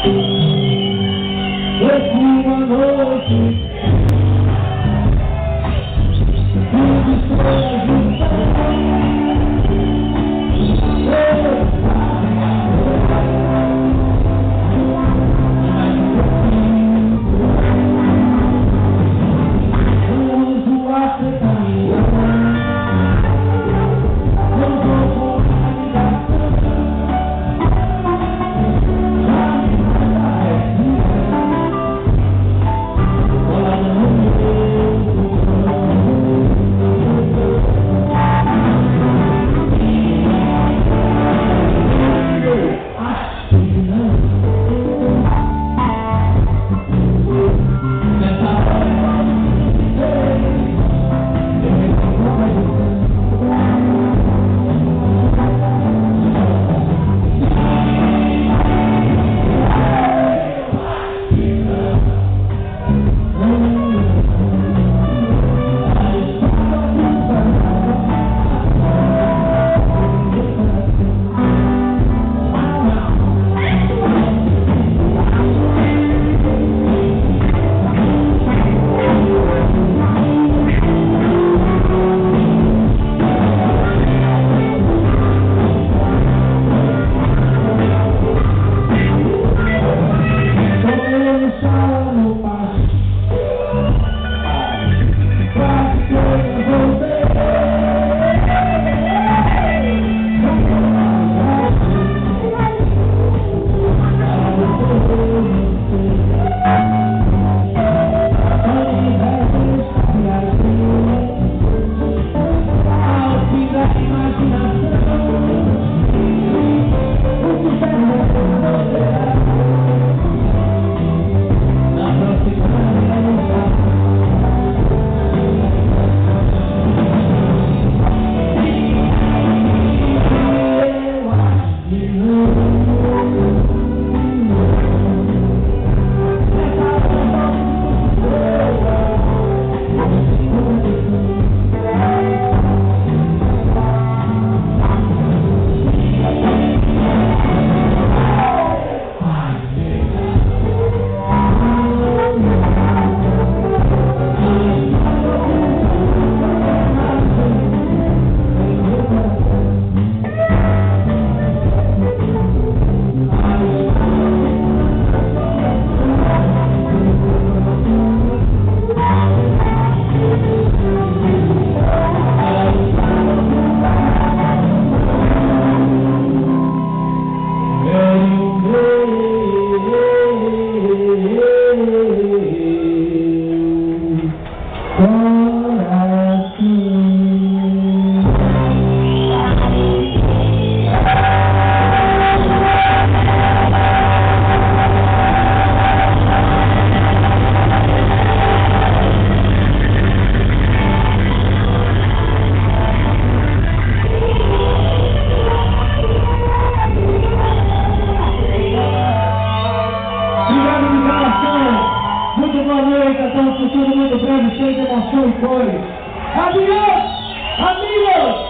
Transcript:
Foi uma noite. Futuro muito grande, cheio de emoção e cores. Amigos! Amigos!